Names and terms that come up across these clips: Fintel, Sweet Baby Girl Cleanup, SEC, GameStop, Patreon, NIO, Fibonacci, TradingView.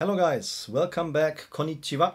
Hello guys, welcome back. Konnichiwa.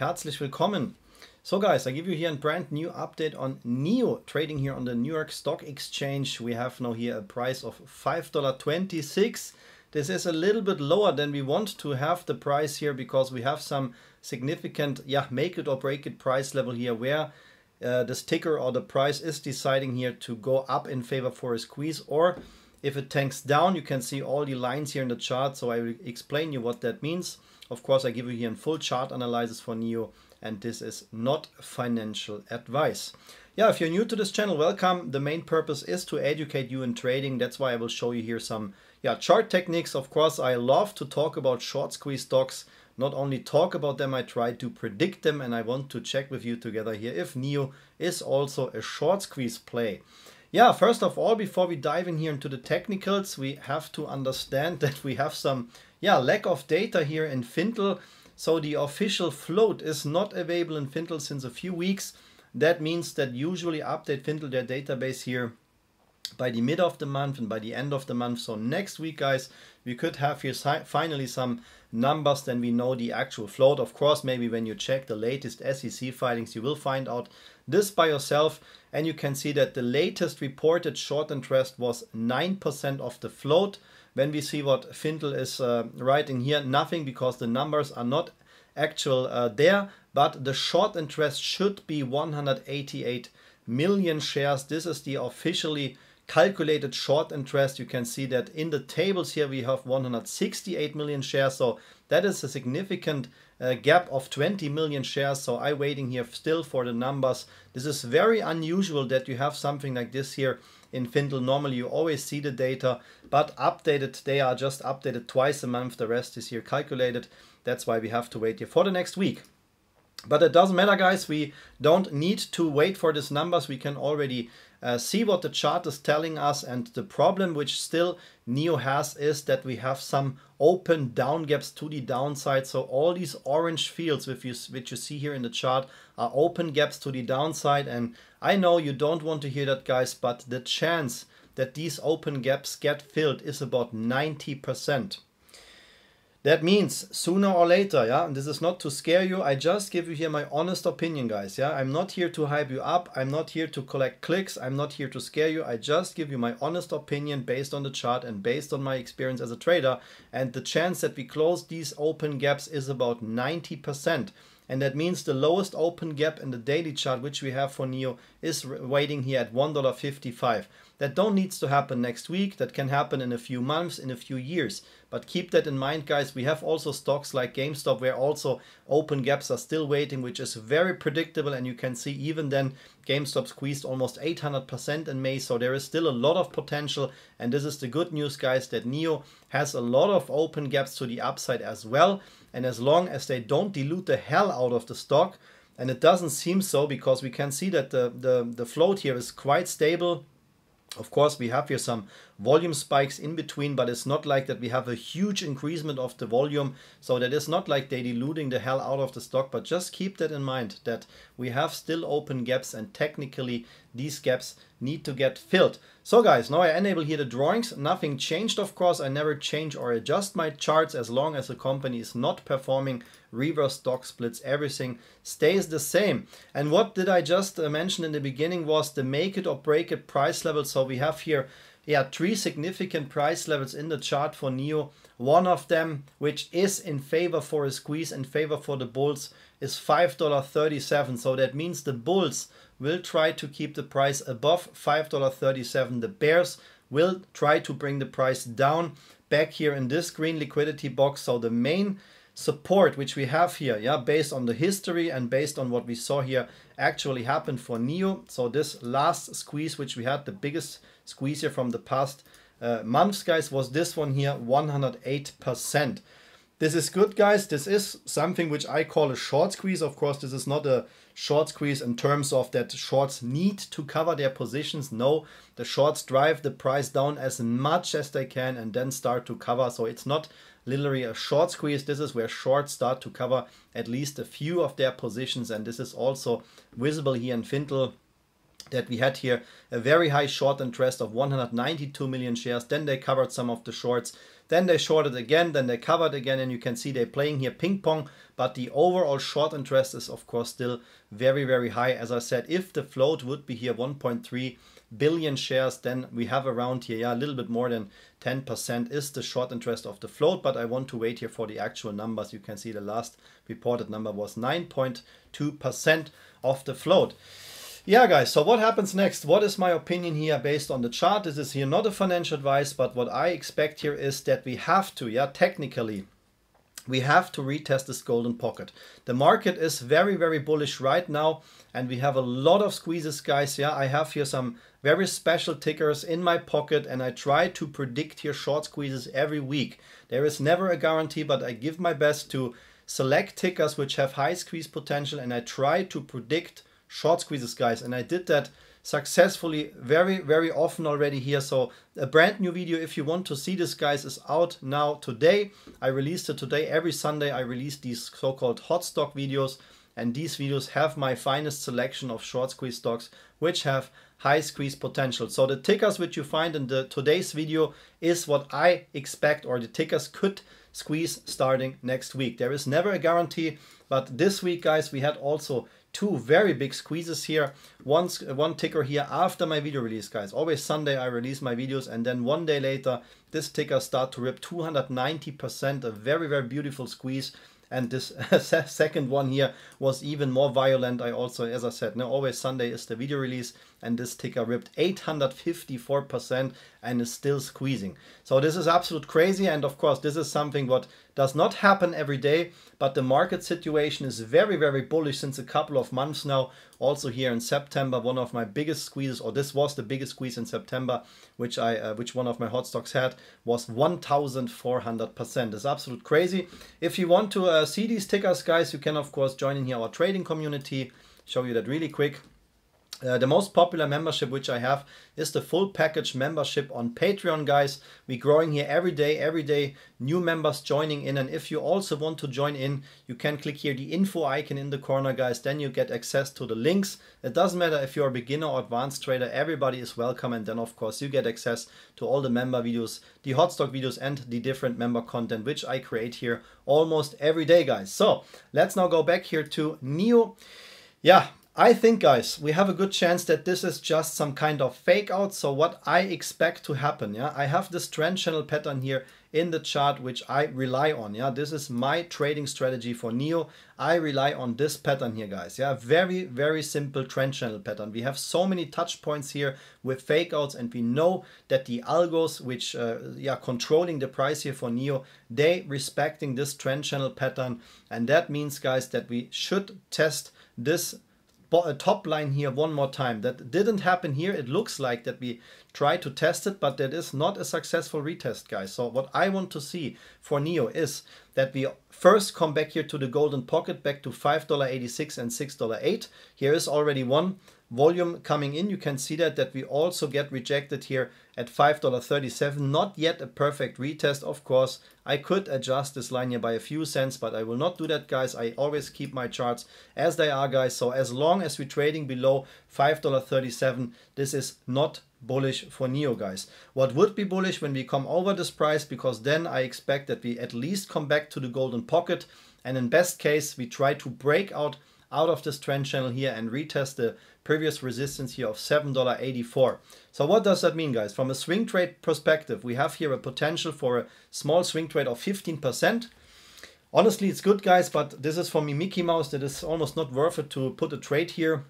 Herzlich willkommen. So guys, I give you here a brand new update on NIO trading here on the New York Stock Exchange. We have now here a price of $5.26. This is a little bit lower than we want to have the price here because we have some significant, make it or break it price level here where this ticker or the price is deciding here to go up in favor for a squeeze or if it tanks down. You can see all the lines here in the chart, so I will explain you what that means. Of course, I give you here a full chart analysis for NIO, and this is not financial advice. Yeah, if you're new to this channel, welcome. The main purpose is to educate you in trading. That's why I will show you here some chart techniques. Of course, I love to talk about short squeeze stocks. Not only talk about them, I try to predict them, and I want to check with you together here if NIO is also a short squeeze play. Yeah, first of all, before we dive in here into the technicals, we have to understand that we have some lack of data here in Fintel. So the official float is not available in Fintel since a few weeks. That means that usually update Fintel their database here by the mid of the month and by the end of the month. So next week, guys, we could have here finally some numbers, then we know the actual float. Of course, maybe when you check the latest SEC filings, you will find out this by yourself. And you can see that the latest reported short interest was 9% of the float. When we see what Fintel is writing here, nothing, because the numbers are not actual there. But the short interest should be 188 million shares. This is the officially calculated short interest. You can see that in the tables here we have 168 million shares. So that is a significant gap of 20 million shares. So I'm waiting here still for the numbers. This is very unusual that you have something like this here in Fintel. Normally you always see the data, but updated, they are just updated twice a month. The rest is here calculated. That's why we have to wait here for the next week. But it doesn't matter, guys. We don't need to wait for these numbers. We can already see what the chart is telling us. And the problem which still NIO has is that we have some open down gaps to the downside. So all these orange fields which you see here in the chart are open gaps to the downside. And I know you don't want to hear that, guys, but the chance that these open gaps get filled is about 90%. That means sooner or later, and this is not to scare you, I just give you here my honest opinion, guys, I'm not here to hype you up, I'm not here to collect clicks, I'm not here to scare you, I just give you my honest opinion based on the chart and based on my experience as a trader, and the chance that we close these open gaps is about 90%, and that means the lowest open gap in the daily chart which we have for NIO is waiting here at $1.55. That don't needs to happen next week. That can happen in a few months, in a few years. But keep that in mind, guys. We have also stocks like GameStop where also open gaps are still waiting, which is very predictable. And you can see even then GameStop squeezed almost 800% in May. So there is still a lot of potential. And this is the good news, guys, that NIO has a lot of open gaps to the upside as well. And as long as they don't dilute the hell out of the stock, and it doesn't seem so because we can see that the float here is quite stable. Of course, we have here some volume spikes in between, but it's not like that we have a huge increasement of the volume. So that is not like they're diluting the hell out of the stock, but just keep that in mind that we have still open gaps and technically these gaps need to get filled. So guys, now I enable here the drawings. Nothing changed, of course. I never change or adjust my charts as long as the company is not performing reverse stock splits. Everything stays the same. And what did I just mention in the beginning was the make it or break it price level. So we have here three significant price levels in the chart for NIO. One of them, which is in favor for a squeeze, in favor for the bulls, is $5.37. So that means the bulls will try to keep the price above $5.37. The bears will try to bring the price down back here in this green liquidity box. So the main support which we have here, based on the history and based on what we saw here actually happened for NIO. So this last squeeze which we had, the biggest squeeze here from the past months, guys, was this one here, 108%. This is good, guys. This is something which I call a short squeeze. Of course, this is not a short squeeze in terms of that shorts need to cover their positions. No, the shorts drive the price down as much as they can and then start to cover. So it's not literally a short squeeze. This is where shorts start to cover at least a few of their positions. And this is also visible here in Fintel. that we had here, a very high short interest of 192 million shares. Then they covered some of the shorts. Then they shorted again, then they covered again, and you can see they're playing here ping pong, but the overall short interest is of course still very, very high. As I said, if the float would be here 1.3 billion shares, then we have around here, yeah, a little bit more than 10% is the short interest of the float, but I want to wait here for the actual numbers. You can see the last reported number was 9.2% of the float. Yeah, guys, so what happens next? What is my opinion here based on the chart? This is here not a financial advice, but what I expect here is that we have to, yeah, technically, we have to retest this golden pocket. The market is very, very bullish right now, and we have a lot of squeezes, guys. Yeah, I have here some very special tickers in my pocket, and I try to predict here short squeezes every week. There is never a guarantee, but I give my best to select tickers which have high squeeze potential, and I try to predict short squeezes, guys, and I did that successfully very, very often already here. So a brand new video, if you want to see this, guys, is out now today. I released it today. Every Sunday I release these so-called hot stock videos, and these videos have my finest selection of short squeeze stocks which have high squeeze potential. So the tickers which you find in the today's video is what I expect, or the tickers could squeeze starting next week. There is never a guarantee, but this week, guys, we had also two very big squeezes here. One ticker here after my video release, guys. Always Sunday I release my videos, and then one day later this ticker start to rip 290%, a very, very beautiful squeeze. And this second one here was even more violent. I also, as I said, now always Sunday is the video release, and this ticker ripped 854% and is still squeezing. So this is absolute crazy, and of course this is something what does not happen every day, but the market situation is very, very bullish since a couple of months now. Also here in September, one of my biggest squeezes, or this was the biggest squeeze in September, which I which one of my hot stocks had, was 1,400%. It's absolute crazy. If you want to see these tickers, guys, you can of course join in here our trading community. Show you that really quick. The most popular membership which I have is the full package membership on Patreon, guys. We're growing here every day, new members joining in. And if you also want to join in, you can click here the info icon in the corner, guys. Then you get access to the links. It doesn't matter if you're a beginner or advanced trader, everybody is welcome. And then of course you get access to all the member videos, the hot stock videos, and the different member content which I create here almost every day, guys. So let's now go back here to NIO. Yeah, I think, guys, we have a good chance that this is just some kind of fake out. So what I expect to happen, yeah, I have this trend channel pattern here in the chart which I rely on. Yeah, this is my trading strategy for NIO. I rely on this pattern here, guys. Yeah, very, very simple trend channel pattern. We have so many touch points here with fake outs, and we know that the algos which yeah, controlling the price here for NIO, they respecting this trend channel pattern, and that means, guys, that we should test this top line here one more time. That didn't happen here. It looks like that we try to test it, but that is not a successful retest, guys. So what I want to see for NIO is that we first come back here to the golden pocket, back to $5.86 and $6.08. Here is already one volume coming in. You can see that we also get rejected here at $5.37. Not yet a perfect retest. Of course, I could adjust this line here by a few cents, but I will not do that, guys. I always keep my charts as they are, guys. So as long as we're trading below $5.37, this is not bullish for NIO, guys. What would be bullish when we come over this price, because then I expect that we at least come back to the golden pocket, and in best case we try to break out of this trend channel here and retest the previous resistance here of $7.84. So what does that mean, guys? From a swing trade perspective, we have here a potential for a small swing trade of 15%. Honestly, it's good, guys, but this is for me Mickey Mouse. That is almost not worth it to put a trade here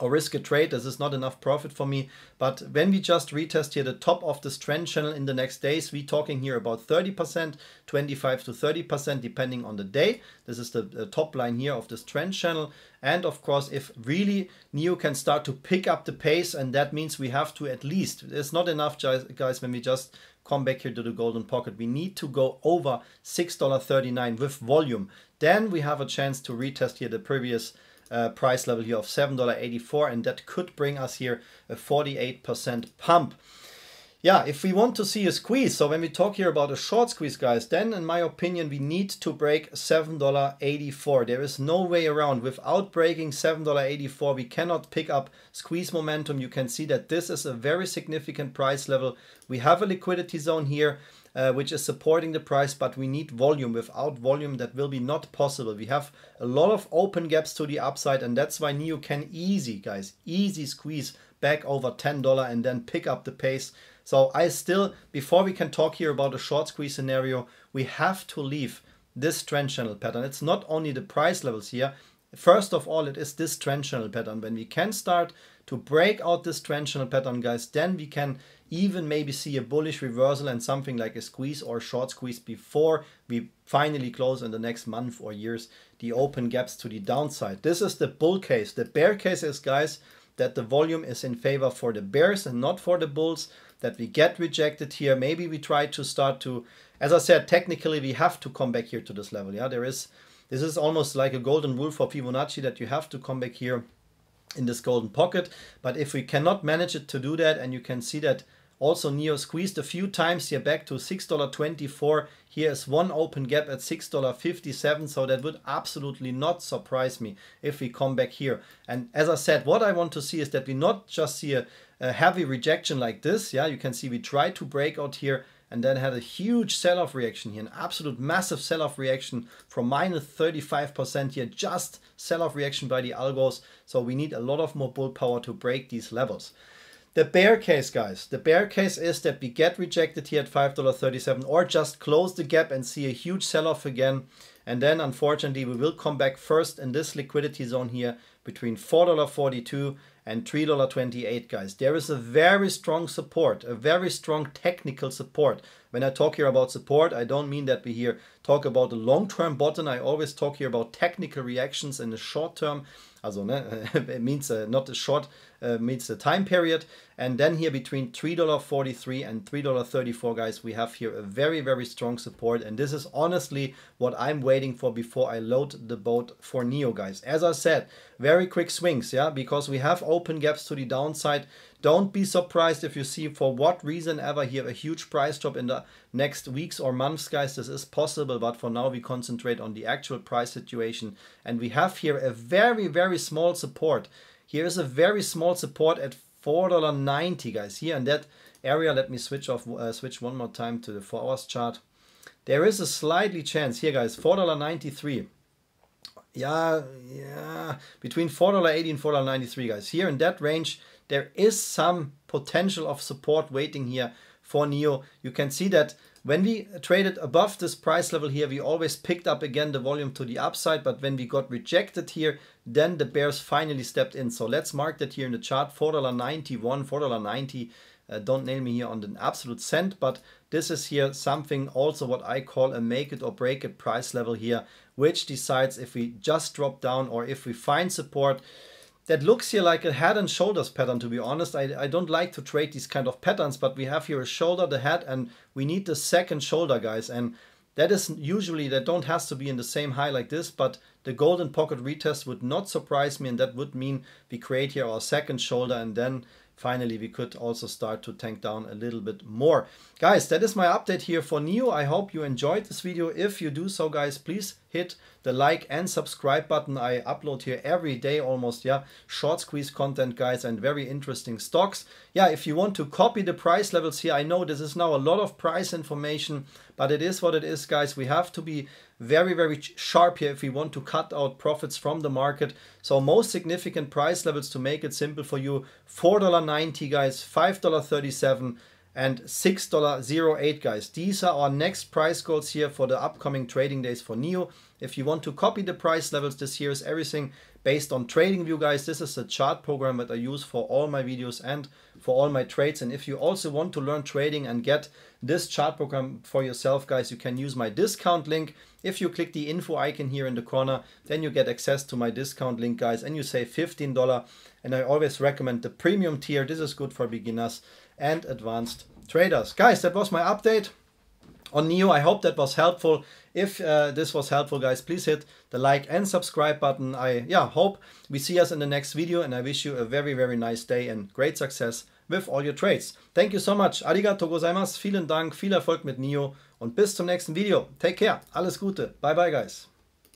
or risk a trade. This is not enough profit for me. But when we just retest here the top of this trend channel in the next days, we're talking here about 30%, 25 to 30% depending on the day. This is the top line here of this trend channel. And of course, if really NIO can start to pick up the pace, and that means we have to at least, it's not enough, guys, when we just come back here to the golden pocket. We need to go over $6.39 with volume. Then we have a chance to retest here the previous price level here of $7.84, and that could bring us here a 48% pump. yeah, if we want to see a squeeze, so when we talk here about a short squeeze, guys, then in my opinion, we need to break $7.84. There is no way around. Without breaking $7.84, we cannot pick up squeeze momentum. You can see that this is a very significant price level. We have a liquidity zone here, which is supporting the price, but we need volume. Without volume, that will be not possible. We have a lot of open gaps to the upside, and that's why NIO can easy, guys, easy squeeze back over $10 and then pick up the pace. So I still, before we can talk here about a short squeeze scenario, we have to leave this trend channel pattern. It's not only the price levels here. First of all, it is this trend channel pattern. When we can start to break out this trend channel pattern, guys, then we can even maybe see a bullish reversal and something like a squeeze or short squeeze before we finally close in the next month or years the open gaps to the downside. This is the bull case. The bear case is, guys, that the volume is in favor for the bears and not for the bulls, that we get rejected here. Maybe we try to start to, as I said, technically we have to come back here to this level. Yeah, there is, this is almost like a golden rule for Fibonacci that you have to come back here in this golden pocket. But if we cannot manage it to do that, and you can see that also NIO squeezed a few times here back to $6.24. Here is one open gap at $6.57. So that would absolutely not surprise me if we come back here. And as I said, what I want to see is that we not just see a heavy rejection like this. Yeah, you can see we tried to break out here and then had a huge sell-off reaction here, an absolute massive sell-off reaction from -35% here, just sell-off reaction by the algos. So we need a lot of more bull power to break these levels. The bear case, guys, the bear case is that we get rejected here at $5.37 or just close the gap and see a huge sell-off again. And then, unfortunately, we will come back first in this liquidity zone here between $4.42 and $3.28, guys. There is a very strong support, a very strong technical support. When I talk here about support, I don't mean that we here talk about the long-term bottom. I always talk here about technical reactions in the short term. Also, it means not the short, means the time period. And then here between $3.43 and $3.34, guys, we have here a very, very strong support. And this is honestly what I'm waiting for before I load the boat for NIO, guys. As I said, very quick swings, yeah, because we have open gaps to the downside. Don't be surprised if you see, for what reason ever, here a huge price drop in the next weeks or months, guys. This is possible, but for now we concentrate on the actual price situation. And we have here a very, very small support. Here is a very small support at $4.90, guys. Here in that area, let me switch one more time to the 4 hours chart. There is a slightly chance here, guys, $4.93. Yeah, between $4.80 and $4.93, guys. Here in that range, there is some potential of support waiting here for NIO. You can see that when we traded above this price level here, we always picked up again the volume to the upside, but when we got rejected here, then the bears finally stepped in. So let's mark that here in the chart, $4.91, $4.90. Don't nail me here on an absolute cent, but this is here something also what I call a make it or break it price level here, which decides if we just drop down or if we find support. That looks here like a head and shoulders pattern, to be honest. I don't like to trade these kind of patterns, but we have here a shoulder, the head, and we need the second shoulder, guys. And that is usually, that don't has to be in the same high like this, but the golden pocket retest would not surprise me, and that would mean we create here our second shoulder, and then finally we could also start to tank down a little bit more. Guys, that is my update here for NIO. I hope you enjoyed this video. If you do so, guys, please hit the like and subscribe button. I upload here every day almost, yeah, short squeeze content, guys, and very interesting stocks. Yeah, if you want to copy the price levels here, I know this is now a lot of price information, but it is what it is, guys. We have to be very, very sharp here if we want to cut out profits from the market. So most significant price levels, to make it simple for you, $4.90, guys, $5.37, and $6.08, guys. These are our next price goals here for the upcoming trading days for NIO. If you want to copy the price levels, this here is everything based on TradingView, guys. This is the chart program that I use for all my videos and for all my trades. And if you also want to learn trading and get this chart program for yourself, guys, you can use my discount link. If you click the info icon here in the corner, then you get access to my discount link, guys, and you save $15. And I always recommend the premium tier. This is good for beginners and advanced traders. Guys, that was my update on NIO. I hope that was helpful. If this was helpful, guys, please hit the like and subscribe button. I hope we see us in the next video, and I wish you a very, very nice day and great success with all your trades. Thank you so much. Arigato gozaimasu. Vielen Dank. Viel Erfolg mit NIO und bis zum nächsten Video. Take care. Alles Gute. Bye bye, guys.